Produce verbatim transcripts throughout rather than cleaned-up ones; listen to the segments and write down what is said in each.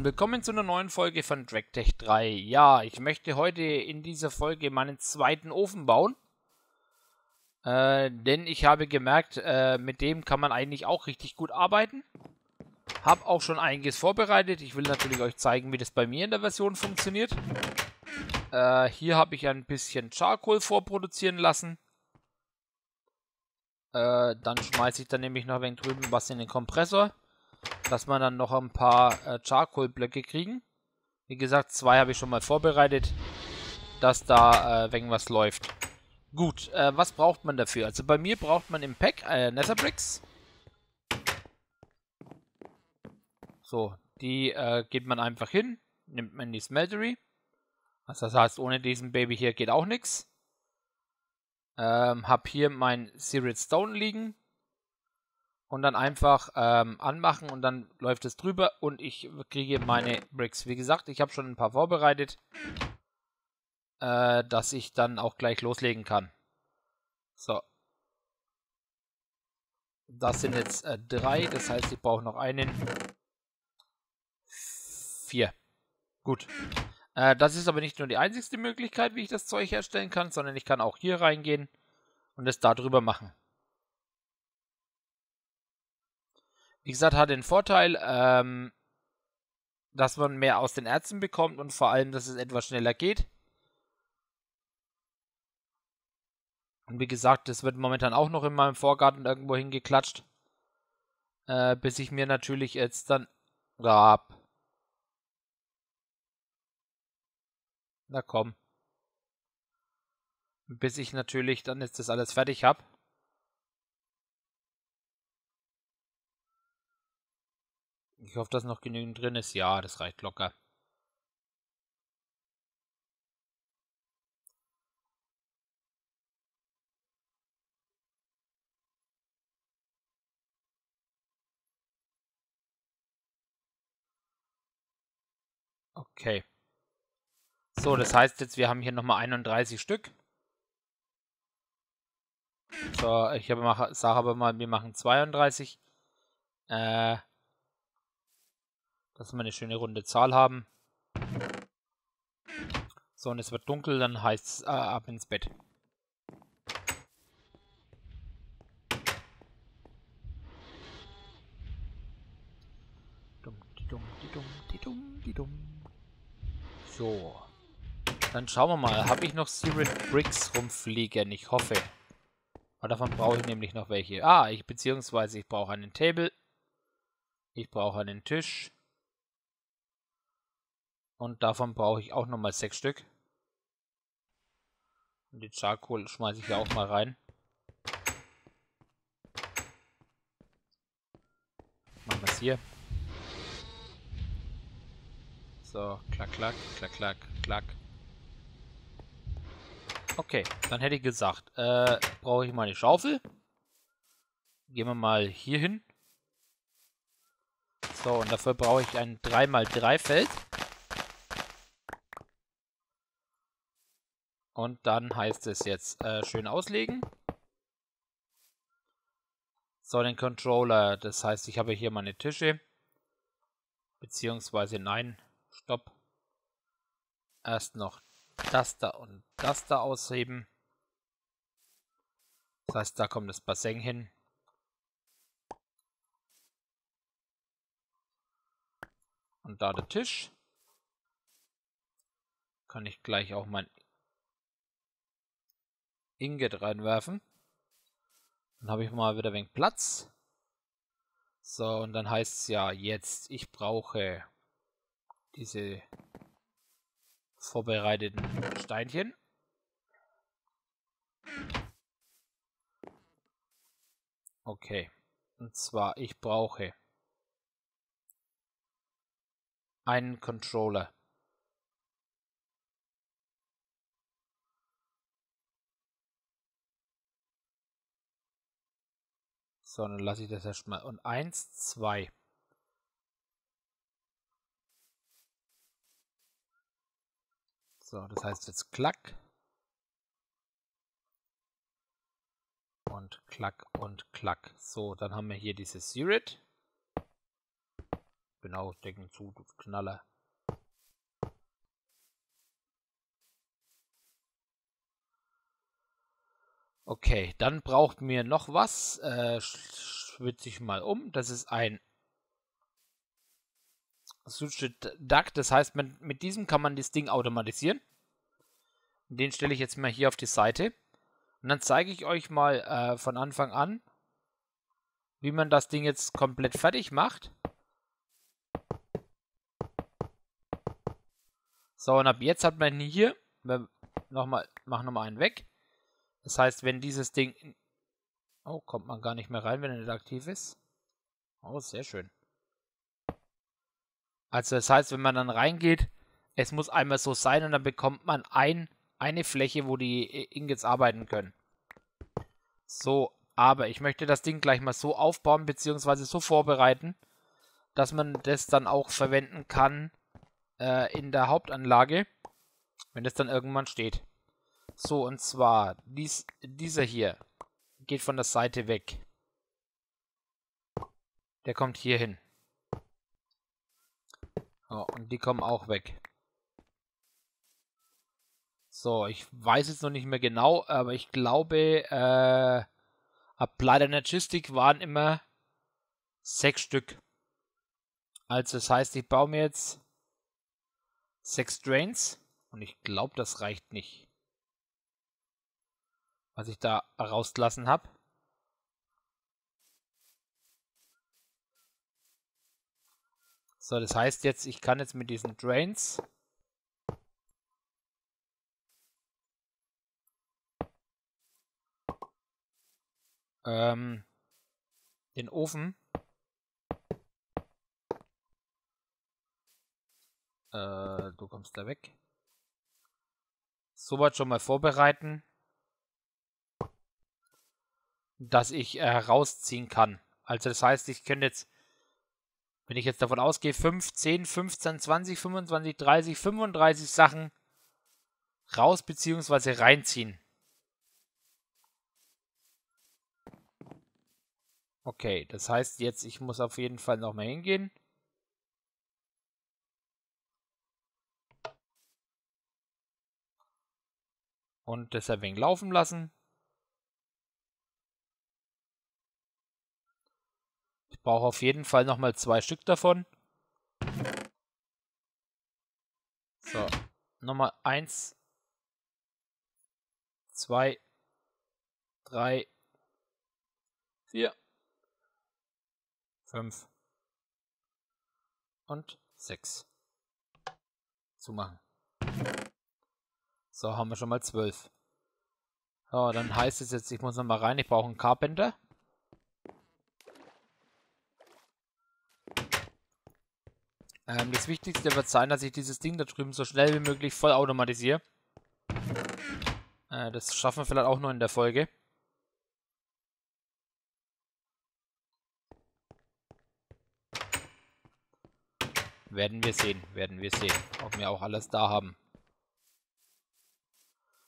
und willkommen zu einer neuen Folge von DragTech drei. Ja, ich möchte heute in dieser Folge meinen zweiten Ofen bauen, äh, denn ich habe gemerkt, äh, mit dem kann man eigentlich auch richtig gut arbeiten. Hab auch schon einiges vorbereitet. Ich will natürlich euch zeigen, wie das bei mir in der Version funktioniert. Äh, hier habe ich ein bisschen Charcoal vorproduzieren lassen. Äh, dann schmeiße ich dann nämlich noch ein wenig drüben was in den Kompressor, dass wir dann noch ein paar äh, Charcoal-Blöcke kriegen. Wie gesagt, zwei habe ich schon mal vorbereitet, dass da äh, wegen was läuft. Gut, äh, was braucht man dafür? Also bei mir braucht man im Pack äh, Netherbricks. So, die äh, geht man einfach hin, nimmt man die Smeltery. Also das heißt, ohne diesen Baby hier geht auch nichts. Ähm, hab hier mein Spirit Stone liegen. Und dann einfach ähm, anmachen und dann läuft es drüber und ich kriege meine Bricks. Wie gesagt, ich habe schon ein paar vorbereitet, äh, dass ich dann auch gleich loslegen kann. So. Das sind jetzt äh, drei, das heißt, ich brauche noch einen. Vier. Gut. Äh, das ist aber nicht nur die einzigste Möglichkeit, wie ich das Zeug herstellen kann, sondern ich kann auch hier reingehen und es da drüber machen. Wie gesagt, hat den Vorteil, ähm, dass man mehr aus den Erzen bekommt und vor allem, dass es etwas schneller geht. Und wie gesagt, das wird momentan auch noch in meinem Vorgarten irgendwo hingeklatscht. Äh, bis ich mir natürlich jetzt dann... Rab. Na komm. Bis ich natürlich dann jetzt das alles fertig habe. Ich hoffe, dass noch genügend drin ist. Ja, das reicht locker. Okay. So, das heißt jetzt, wir haben hier nochmal einunddreißig Stück. So, ich sage aber mal, wir machen zweiunddreißig. Äh... Dass wir eine schöne runde Zahl haben. So, und es wird dunkel, dann heißt es äh, ab ins Bett. So. Dann schauen wir mal. Habe ich noch Spirit Bricks rumfliegen? Ich hoffe. Aber davon brauche ich nämlich noch welche. Ah, ich beziehungsweise ich brauche einen Table. Ich brauche einen Tisch. Und davon brauche ich auch nochmal sechs Stück. Und die Charcoal schmeiße ich ja auch mal rein. Machen wir es hier. So, klack, klack, klack, klack, klack. Okay, dann hätte ich gesagt, äh, brauche ich mal eine Schaufel. Gehen wir mal hier hin. So, und dafür brauche ich ein drei mal drei Feld. Und dann heißt es jetzt äh, schön auslegen. So, den Controller. Das heißt, ich habe hier meine Tische. Beziehungsweise, nein, stopp. Erst noch das da und das da ausheben. Das heißt, da kommt das Bassin hin. Und da der Tisch. Kann ich gleich auch mein Ingot reinwerfen. Dann habe ich mal wieder ein wenig Platz. So, und dann heißt es ja jetzt, ich brauche diese vorbereiteten Steinchen. Okay. Und zwar, ich brauche einen Controller. So, dann lasse ich das erstmal. Und eins, zwei. So, das heißt jetzt klack. Und klack und klack. So, dann haben wir hier dieses Spirit. Genau, Decken zu, du Knaller. Okay, dann braucht mir noch was. Äh, schwitze ich mal um. Das ist ein Duck. Das heißt, mit, mit diesem kann man das Ding automatisieren. Den stelle ich jetzt mal hier auf die Seite. Und dann zeige ich euch mal äh, von Anfang an, wie man das Ding jetzt komplett fertig macht. So, und ab jetzt hat man hier, nochmal, mach nochmal einen weg. Das heißt, wenn dieses Ding, oh, kommt man gar nicht mehr rein, wenn er nicht aktiv ist. Oh, sehr schön. Also das heißt, wenn man dann reingeht, es muss einmal so sein und dann bekommt man ein, eine Fläche, wo die Ingots arbeiten können. So, aber ich möchte das Ding gleich mal so aufbauen, beziehungsweise so vorbereiten, dass man das dann auch verwenden kann äh, in der Hauptanlage, wenn das dann irgendwann steht. So, und zwar, dies, dieser hier geht von der Seite weg. Der kommt hier hin. Oh, und die kommen auch weg. So, ich weiß jetzt noch nicht mehr genau, aber ich glaube, äh, Applied Energistics waren immer sechs Stück. Also das heißt, ich baue mir jetzt sechs Drains und ich glaube, das reicht nicht, was ich da rausgelassen habe. So, das heißt jetzt, ich kann jetzt mit diesen Drains ähm, den Ofen äh, du kommst da weg. Soweit schon mal vorbereiten, dass ich äh, rausziehen kann. Also das heißt, ich könnte jetzt, wenn ich jetzt davon ausgehe, fünf, zehn, fünfzehn, zwanzig, fünfundzwanzig, dreißig, fünfunddreißig Sachen raus bzw. reinziehen. Okay, das heißt jetzt, ich muss auf jeden Fall nochmal hingehen. Und deshalb wegen laufen lassen. Ich brauche auf jeden Fall nochmal zwei Stück davon. So, nochmal eins, zwei, drei, vier, fünf und sechs zumachen. So, haben wir schon mal zwölf. So, dann heißt es jetzt, ich muss nochmal rein, ich brauche einen Carpenter. Das Wichtigste wird sein, dass ich dieses Ding da drüben so schnell wie möglich voll automatisiere. Das schaffen wir vielleicht auch noch in der Folge. Werden wir sehen, werden wir sehen, ob wir auch alles da haben.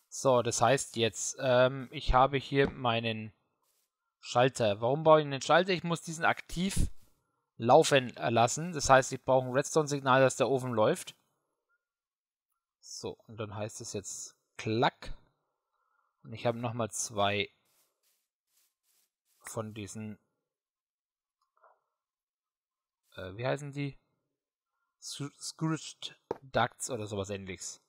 So, das heißt jetzt, ähm, ich habe hier meinen Schalter. Warum baue ich einen Schalter? Ich muss diesen aktiv laufen lassen. Das heißt, ich brauche ein Redstone-Signal, dass der Ofen läuft. So, und dann heißt es jetzt klack. Und ich habe nochmal zwei von diesen äh, wie heißen die? Scourged Ducts oder sowas ähnliches.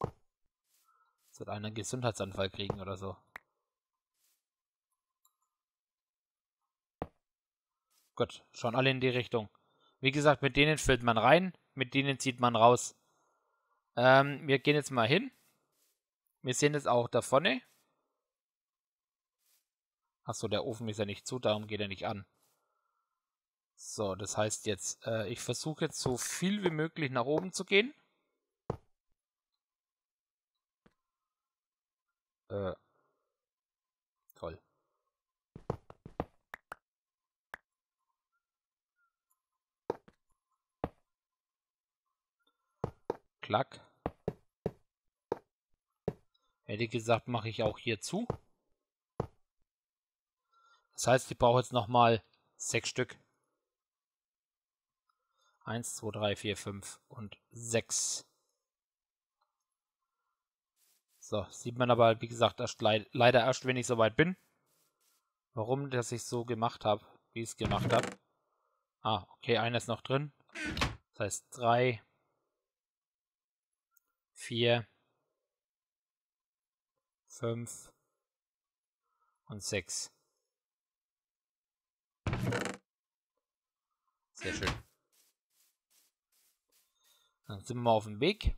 Das wird einer einen Gesundheitsanfall kriegen oder so. Gut, schauen alle in die Richtung. Wie gesagt, mit denen füllt man rein, mit denen zieht man raus. Ähm, wir gehen jetzt mal hin. Wir sehen das auch da vorne. Achso, der Ofen ist ja nicht zu, darum geht er nicht an. So, das heißt jetzt, äh, ich versuche jetzt so viel wie möglich nach oben zu gehen. Äh, toll. Klack. Hätte gesagt, mache ich auch hier zu. Das heißt, ich brauche jetzt nochmal sechs Stück. eins, zwei, drei, vier, fünf und sechs. So, sieht man aber, wie gesagt, erst leid, leider erst, wenn ich soweit bin. Warum, dass ich so gemacht habe, wie ich es gemacht habe. Ah, okay, einer ist noch drin. Das heißt drei, vier, fünf und sechs. Sehr schön. Dann sind wir auf dem Weg.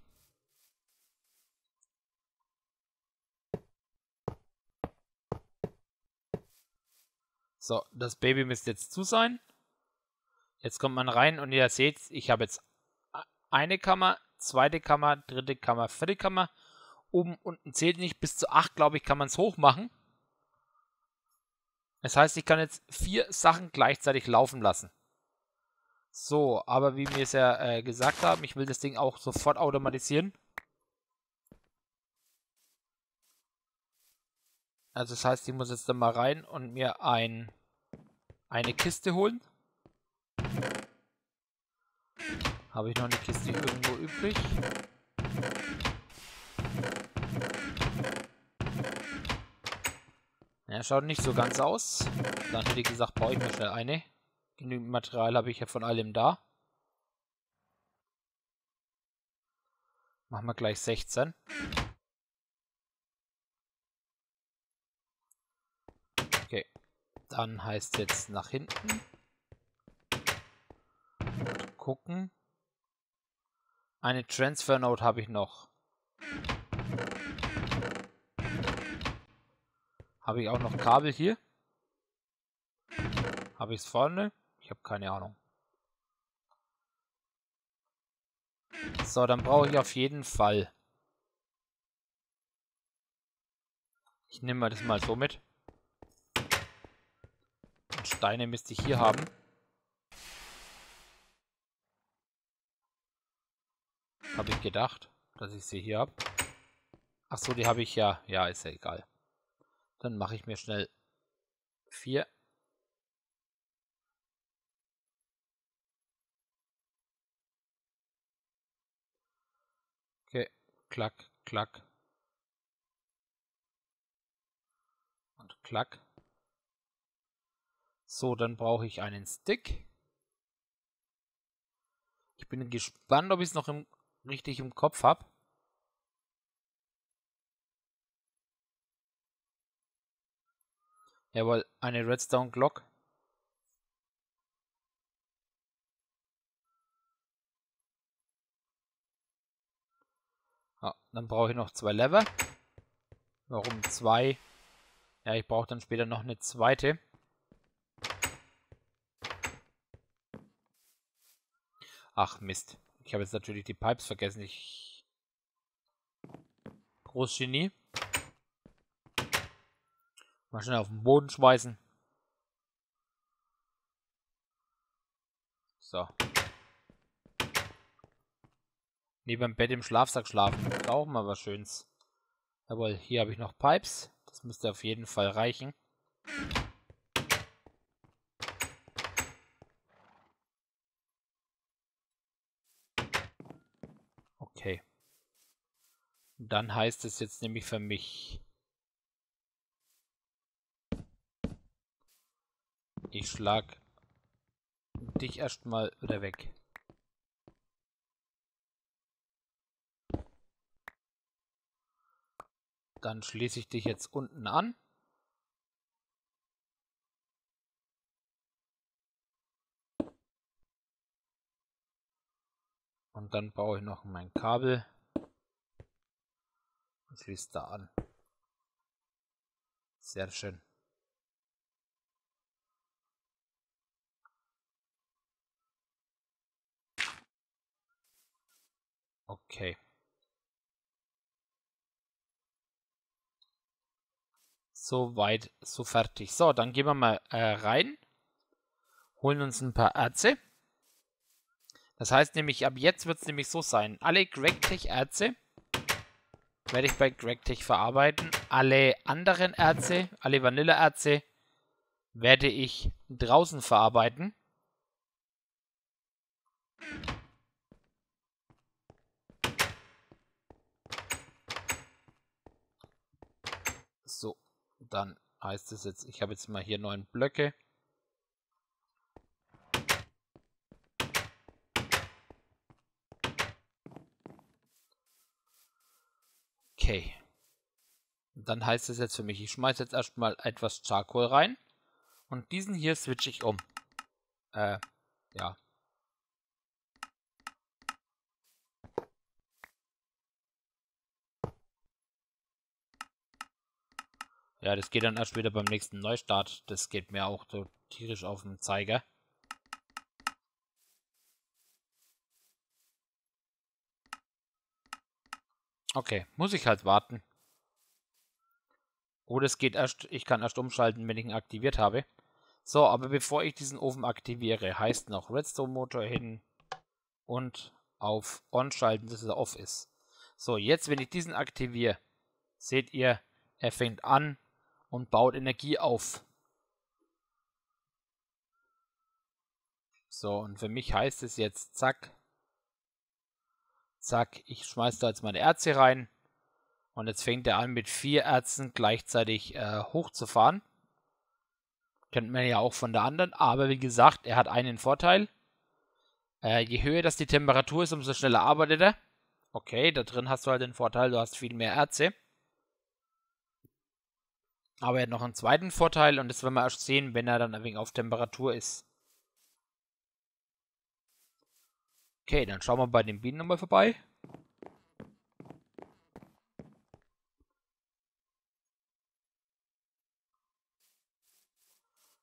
So, das Baby müsste jetzt zu sein. Jetzt kommt man rein und ihr seht, ich habe jetzt eine Kammer, zweite Kammer, dritte Kammer, vierte Kammer. Oben, unten zählt nicht. Bis zu acht, glaube ich, kann man es hoch machen. Das heißt, ich kann jetzt vier Sachen gleichzeitig laufen lassen. So, aber wie wir es ja äh, gesagt haben, ich will das Ding auch sofort automatisieren. Also das heißt, ich muss jetzt dann mal rein und mir ein, eine Kiste holen. Habe ich noch eine Kiste irgendwo übrig? Ja, schaut nicht so ganz aus. Dann hätte ich gesagt, brauche ich mir schnell eine. Genügend Material habe ich ja von allem da. Machen wir gleich sechzehn. Okay, dann heißt es jetzt nach hinten. Und gucken. Eine Transfer Note habe ich noch. Habe ich auch noch Kabel hier? Habe ich es vorne? Ich habe keine Ahnung. So, dann brauche ich auf jeden Fall. Ich nehme mal das mal so mit. Und Steine müsste ich hier haben. Habe ich gedacht, dass ich sie hier habe. Achso, die habe ich ja. Ja, ist ja egal. Dann mache ich mir schnell vier. Okay, klack, klack. Und klack. So, dann brauche ich einen Stick. Ich bin gespannt, ob ich es noch im, richtig im Kopf habe. Jawohl, eine Redstone-Glock. Ah, dann brauche ich noch zwei Lever. Warum zwei? Ja, ich brauche dann später noch eine zweite. Ach Mist. Ich habe jetzt natürlich die Pipes vergessen. Ich... Großgenie. Mal schnell auf den Boden schmeißen. So. Neben dem Bett im Schlafsack schlafen. Brauchen wir was Schönes. Jawohl, hier habe ich noch Pipes. Das müsste auf jeden Fall reichen. Okay. Dann heißt es jetzt nämlich für mich... Ich schlag dich erstmal wieder weg. Dann schließe ich dich jetzt unten an. Und dann baue ich noch mein Kabel und schließe da an. Sehr schön. Okay. So weit, so fertig. So, dann gehen wir mal äh, rein. Holen uns ein paar Erze. Das heißt nämlich, ab jetzt wird es nämlich so sein. Alle GregTech-Erze werde ich bei GregTech verarbeiten. Alle anderen Erze, alle Vanille-Erze werde ich draußen verarbeiten. So, dann heißt es jetzt, ich habe jetzt mal hier neun Blöcke. Okay. Dann heißt es jetzt für mich, ich schmeiße jetzt erstmal etwas Charcoal rein. Und diesen hier switche ich um. Äh, ja. Ja, das geht dann erst wieder beim nächsten Neustart. Das geht mir auch so tierisch auf den Zeiger. Okay, muss ich halt warten. Oder es geht erst, ich kann erst umschalten, wenn ich ihn aktiviert habe. So, aber bevor ich diesen Ofen aktiviere, heißt noch Redstone Motor hin und auf On schalten, dass er off ist. So, jetzt, wenn ich diesen aktiviere, seht ihr, er fängt an und baut Energie auf. So, und für mich heißt es jetzt, zack, zack, ich schmeiße da jetzt meine Erze rein. Und jetzt fängt er an, mit vier Erzen gleichzeitig äh, hochzufahren. Kennt man ja auch von der anderen. Aber wie gesagt, er hat einen Vorteil. Äh, je höher das die Temperatur ist, umso schneller arbeitet er. Okay, da drin hast du halt den Vorteil, du hast viel mehr Erze. Aber er hat noch einen zweiten Vorteil. Und das werden wir erst sehen, wenn er dann ein wenig auf Temperatur ist. Okay, dann schauen wir bei den Bienen nochmal vorbei.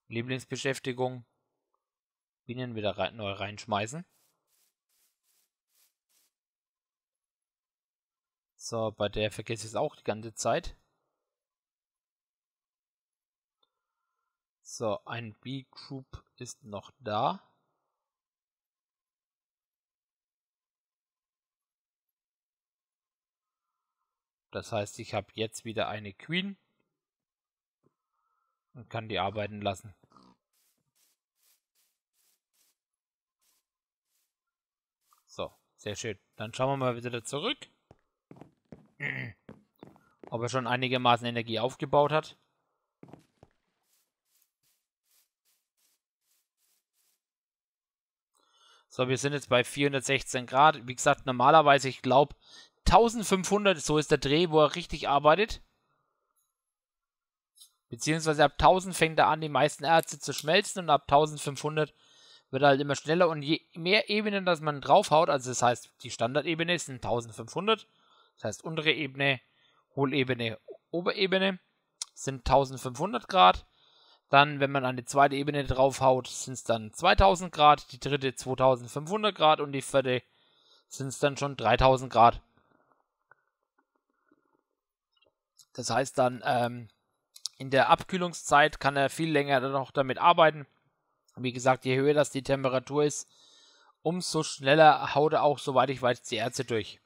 Lieblingsbeschäftigung. Bienen wieder rein, neu reinschmeißen. So, bei der vergesse ich es auch die ganze Zeit. So, ein B-Group ist noch da. Das heißt, ich habe jetzt wieder eine Queen und kann die arbeiten lassen. So, sehr schön. Dann schauen wir mal wieder zurück, ob er schon einigermaßen Energie aufgebaut hat. So, wir sind jetzt bei vierhundertsechzehn Grad. Wie gesagt, normalerweise, ich glaube, eintausendfünfhundert, so ist der Dreh, wo er richtig arbeitet. Beziehungsweise ab tausend fängt er an, die meisten Erze zu schmelzen, und ab eintausendfünfhundert wird er halt immer schneller, und je mehr Ebenen, dass man draufhaut, also das heißt, die Standardebene ist eintausendfünfhundert, das heißt untere Ebene, Hohlebene, Oberebene sind eintausendfünfhundert Grad. Dann, wenn man an die zweite Ebene draufhaut, sind es dann zweitausend Grad, die dritte zweitausendfünfhundert Grad und die vierte sind es dann schon dreitausend Grad. Das heißt dann, ähm, in der Abkühlungszeit kann er viel länger noch damit arbeiten. Wie gesagt, je höher das die Temperatur ist, umso schneller haut er auch, soweit ich weiß, die Erze durch.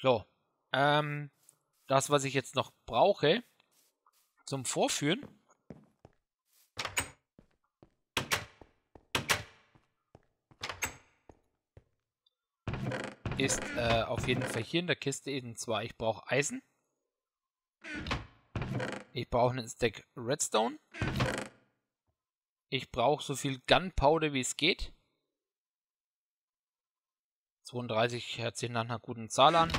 So, ähm, das, was ich jetzt noch brauche zum Vorführen, ist äh, auf jeden Fall hier in der Kiste eben zwar, ich brauche Eisen. Ich brauche einen Stack Redstone. Ich brauche so viel Gunpowder, wie es geht. zweiunddreißig hört sich nach einer guten Zahl an.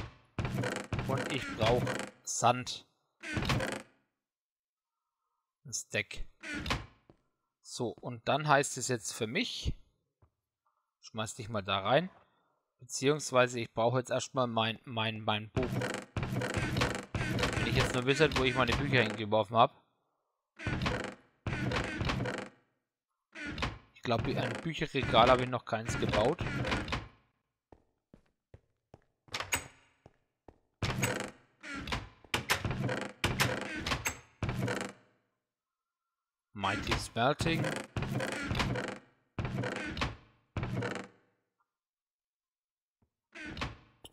Und ich brauche Sand. Ein Stack. So, und dann heißt es jetzt für mich, schmeiß dich mal da rein. Beziehungsweise ich brauche jetzt erstmal mein, mein, mein Buch. Wenn ich jetzt nur wüsste, wo ich meine Bücher hingeworfen habe. Ich glaube, ein Bücherregal habe ich noch keins gebaut. Mighty Smelting.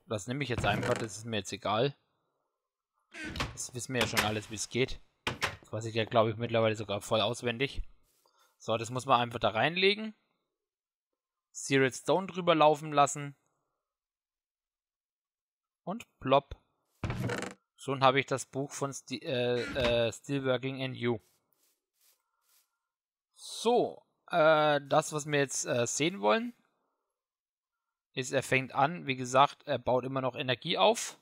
Das nehme ich jetzt einfach, das ist mir jetzt egal. Das wissen wir ja schon alles, wie es geht. Das weiß ich ja, glaube ich, mittlerweile sogar voll auswendig. So, das muss man einfach da reinlegen. Spirit Stone drüber laufen lassen. Und plopp. Schon habe ich das Buch von Sti äh, äh, Steelworking and You. So, äh, das, was wir jetzt äh, sehen wollen, ist, er fängt an, wie gesagt, er baut immer noch Energie auf.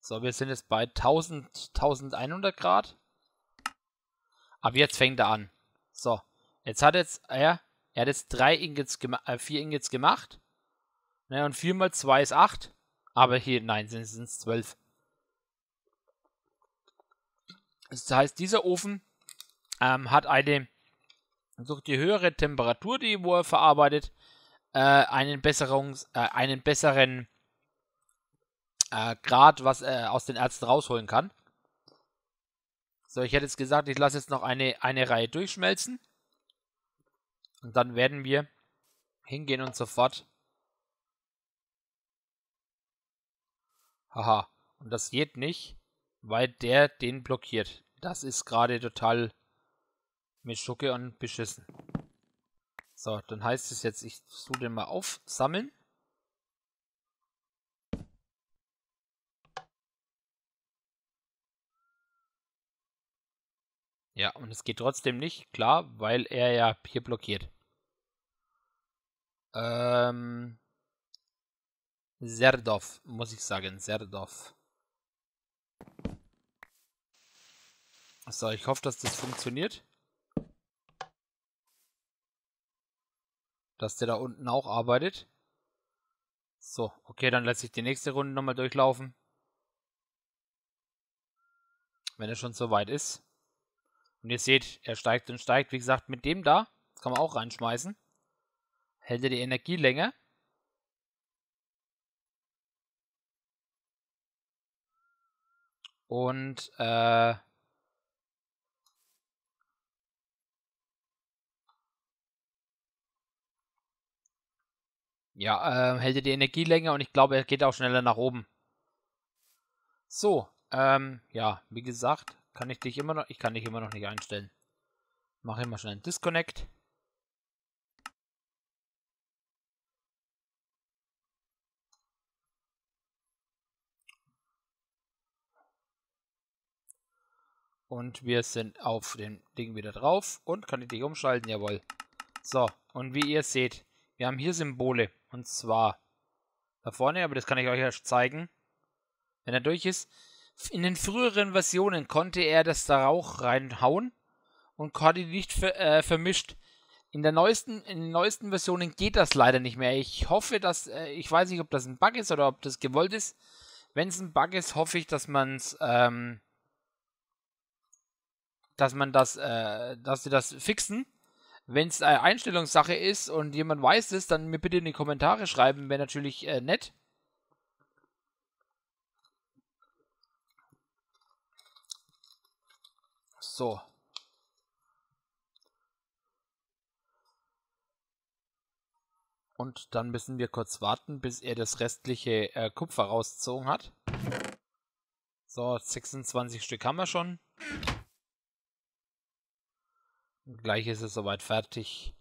So, wir sind jetzt bei tausend, eintausendeinhundert Grad. Ab jetzt fängt er an. So, jetzt hat jetzt er... Er hat jetzt drei Ingots äh, vier Ingots gemacht. Ne, und vier mal zwei ist acht. Aber hier, nein, sind es zwölf. Das heißt, dieser Ofen ähm, hat eine, durch die höhere Temperatur, die wo er verarbeitet, äh, einen, Besserungs, äh, einen besseren äh, Grad, was er aus den Erzen rausholen kann. So, ich hätte jetzt gesagt, ich lasse jetzt noch eine, eine Reihe durchschmelzen. Und dann werden wir hingehen und sofort. Haha. Und das geht nicht, weil der den blockiert. Das ist gerade total mit Schucke und beschissen. So, dann heißt es jetzt, ich tue den mal aufsammeln. Ja, und es geht trotzdem nicht, klar, weil er ja hier blockiert. Ähm, Serdov, muss ich sagen, Serdov. So, ich hoffe, dass das funktioniert. Dass der da unten auch arbeitet. So, okay, dann lasse ich die nächste Runde nochmal durchlaufen. Wenn er schon soweit ist. Und ihr seht, er steigt und steigt. Wie gesagt, mit dem da, das kann man auch reinschmeißen. Hält er die Energie länger. Und, äh, ja, äh, hält er die Energie länger und ich glaube, er geht auch schneller nach oben. So, ähm, ja, wie gesagt, kann ich dich immer noch, ich kann dich immer noch nicht einstellen. Mache ich mal schnell einen Disconnect. Und wir sind auf dem Ding wieder drauf. Und kann ich dich umschalten? Jawohl. So, und wie ihr seht, wir haben hier Symbole. Und zwar da vorne, aber das kann ich euch erst zeigen, wenn er durch ist. In den früheren Versionen konnte er das da Rauch reinhauen und konnte die nicht ver äh, vermischt. In, der neuesten, in den neuesten Versionen geht das leider nicht mehr. Ich hoffe, dass, äh, ich weiß nicht, ob das ein Bug ist oder ob das gewollt ist. Wenn es ein Bug ist, hoffe ich, dass man es, ähm, dass man das, äh, dass sie das fixen. Wenn es eine Einstellungssache ist und jemand weiß es, dann mir bitte in die Kommentare schreiben, wäre natürlich äh, nett. So. Und dann müssen wir kurz warten, bis er das restliche äh, Kupfer rausgezogen hat. So, sechsundzwanzig Stück haben wir schon. Und gleich ist es soweit fertig.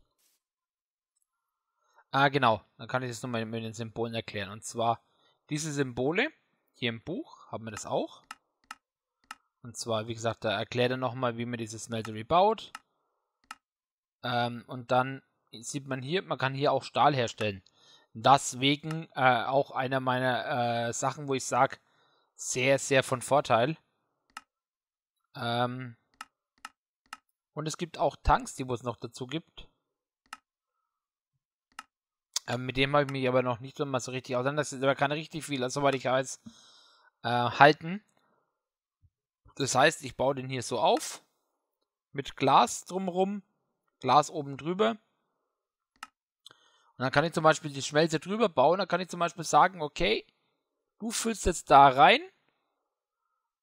Ah, genau. Dann kann ich das nochmal mit den Symbolen erklären. Und zwar, diese Symbole, hier im Buch, haben wir das auch. Und zwar, wie gesagt, da erklärt er nochmal, wie man dieses Smeltery baut. Ähm, und dann sieht man hier, man kann hier auch Stahl herstellen. Deswegen äh, auch einer meiner äh, Sachen, wo ich sage, sehr, sehr von Vorteil. Ähm, und es gibt auch Tanks, die es noch dazu gibt. Ähm, mit dem habe ich mich aber noch nicht so mal so richtig auseinandergesetzt. Aber kann richtig viel, soweit ich weiß, äh, halten. Das heißt, ich baue den hier so auf, mit Glas drumherum, Glas oben drüber. Und dann kann ich zum Beispiel die Schmelze drüber bauen, dann kann ich zum Beispiel sagen, okay, du füllst jetzt da rein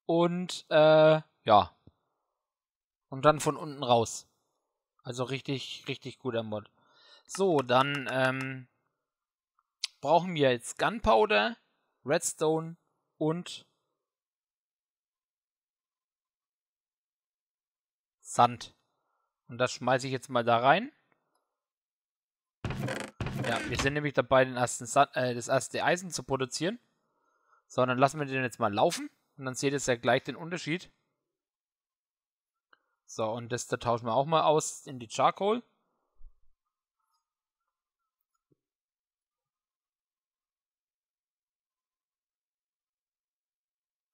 und, äh, ja, und dann von unten raus. Also richtig, richtig guter Mod. So, dann, ähm, brauchen wir jetzt Gunpowder, Redstone und Sand. Und das schmeiße ich jetzt mal da rein. Ja, wir sind nämlich dabei, den ersten Sand, äh, das erste Eisen zu produzieren. So, dann lassen wir den jetzt mal laufen. Und dann seht ihr ja gleich den Unterschied. So, und das da tauschen wir auch mal aus in die Charcoal.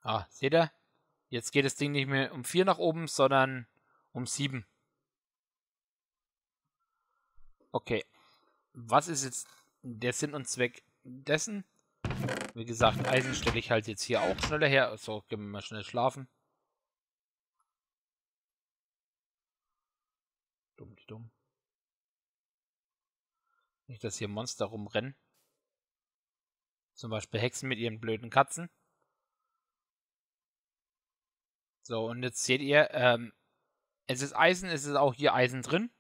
Ah, seht ihr? Jetzt geht das Ding nicht mehr um vier nach oben, sondern um sieben. Okay. Was ist jetzt der Sinn und Zweck dessen? Wie gesagt, Eisen stelle ich halt jetzt hier auch schneller her. So, gehen wir mal schnell schlafen. Dumm, die dumm. Nicht, dass hier Monster rumrennen. Zum Beispiel Hexen mit ihren blöden Katzen. So, und jetzt seht ihr, ähm, es ist Eisen, es ist auch hier Eisen drin.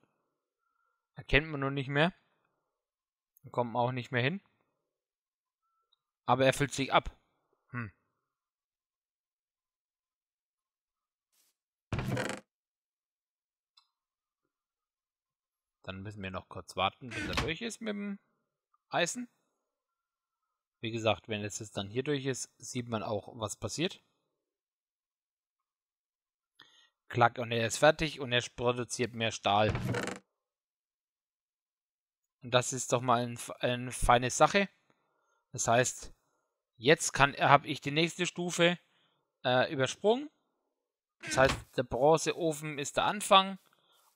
Erkennt man nur nicht mehr. Da kommt man auch nicht mehr hin. Aber er füllt sich ab. Hm. Dann müssen wir noch kurz warten, bis er durch ist mit dem Eisen. Wie gesagt, wenn es jetzt dann hier durch ist, sieht man auch, was passiert. Klack, und er ist fertig und er produziert mehr Stahl. Und das ist doch mal ein, eine feine Sache. Das heißt, jetzt habe ich die nächste Stufe äh, übersprungen. Das heißt, der Bronzeofen ist der Anfang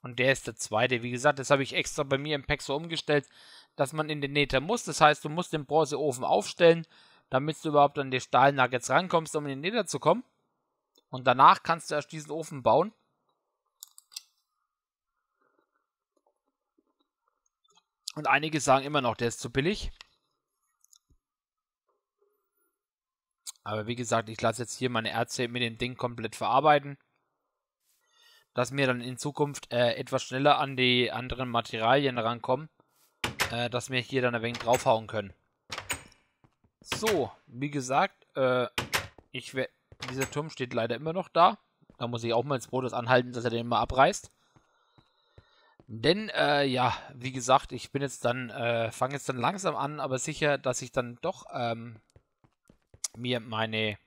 und der ist der zweite. Wie gesagt, das habe ich extra bei mir im Pack so umgestellt, dass man in den Nether muss. Das heißt, du musst den Bronzeofen aufstellen, damit du überhaupt an die Stahlnuggets rankommst, um in den Nether zu kommen. Und danach kannst du erst diesen Ofen bauen. Und einige sagen immer noch, der ist zu billig. Aber wie gesagt, ich lasse jetzt hier meine Erze mit dem Ding komplett verarbeiten. Dass wir dann in Zukunft äh, etwas schneller an die anderen Materialien rankommen. Äh, dass wir hier dann ein wenig draufhauen können. So, wie gesagt, äh, ich werde... Dieser Turm steht leider immer noch da. Da muss ich auch mal ins Modus anhalten, dass er den mal abreißt. Denn, äh, ja, wie gesagt, ich bin jetzt dann, äh, fange jetzt dann langsam an, aber sicher, dass ich dann doch, ähm, mir meine,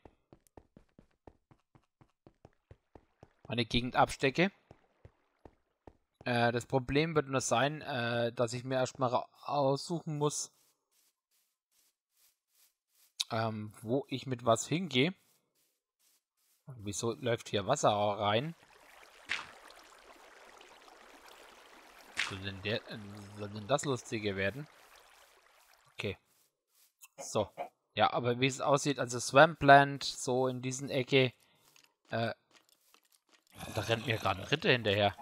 meine Gegend abstecke. Äh, das Problem wird nur sein, äh, dass ich mir erstmal aussuchen muss, ähm, wo ich mit was hingehe. Und wieso läuft hier Wasser rein? Soll denn, der, soll denn das lustiger werden? Okay. So. Ja, aber wie es aussieht, also Swampland, so in diesen Ecke. Äh, da rennt mir gerade ein Ritter hinterher.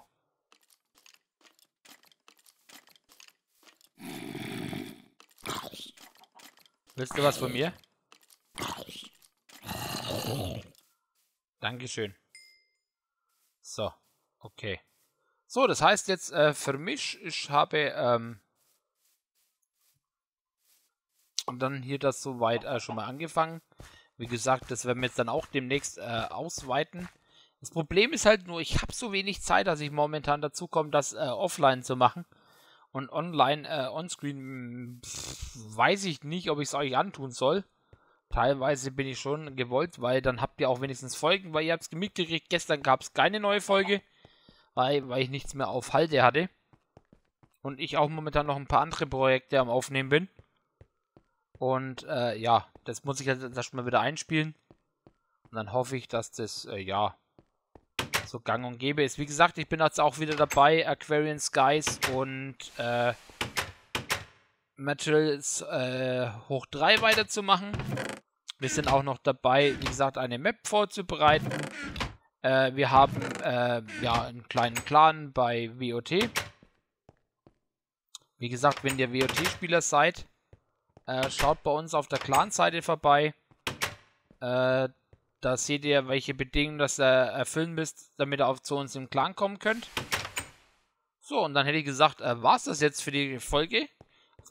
Willst du was von mir? Dankeschön. So, okay. So, das heißt jetzt äh, für mich, ich habe ähm, dann hier das soweit äh, schon mal angefangen. Wie gesagt, das werden wir jetzt dann auch demnächst äh, ausweiten. Das Problem ist halt nur, ich habe so wenig Zeit, dass ich momentan dazu komme, das äh, offline zu machen. Und online, äh, onscreen, pff, weiß ich nicht, ob ich es euch antun soll. Teilweise bin ich schon gewollt, weil dann habt ihr auch wenigstens Folgen, weil ihr habt es mitgekriegt, gestern gab es keine neue Folge, weil, weil ich nichts mehr auf Halde hatte. Und ich auch momentan noch ein paar andere Projekte am Aufnehmen bin. Und äh, ja, das muss ich jetzt erstmal wieder einspielen. Und dann hoffe ich, dass das, äh, ja, so gang und gäbe ist. Wie gesagt, ich bin jetzt auch wieder dabei, Aquarian Skies und äh, Metals äh, Hoch drei weiterzumachen. Wir sind auch noch dabei, wie gesagt, eine Map vorzubereiten. Äh, wir haben äh, ja einen kleinen Clan bei W O T. Wie gesagt, wenn ihr W O T-Spieler seid, äh, schaut bei uns auf der Clan-Seite vorbei. Äh, da seht ihr, welche Bedingungen das ihr erfüllen müsst, damit ihr auch zu uns im Clan kommen könnt. So, und dann hätte ich gesagt, äh, war es das jetzt für die Folge.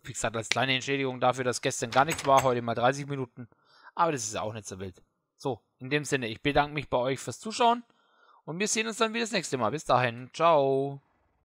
Wie gesagt, als kleine Entschädigung dafür, dass gestern gar nichts war, heute mal dreißig Minuten. Aber das ist auch nicht so wild. So, in dem Sinne, ich bedanke mich bei euch fürs Zuschauen Und wir sehen uns dann wieder das nächste Mal. Bis dahin. Ciao.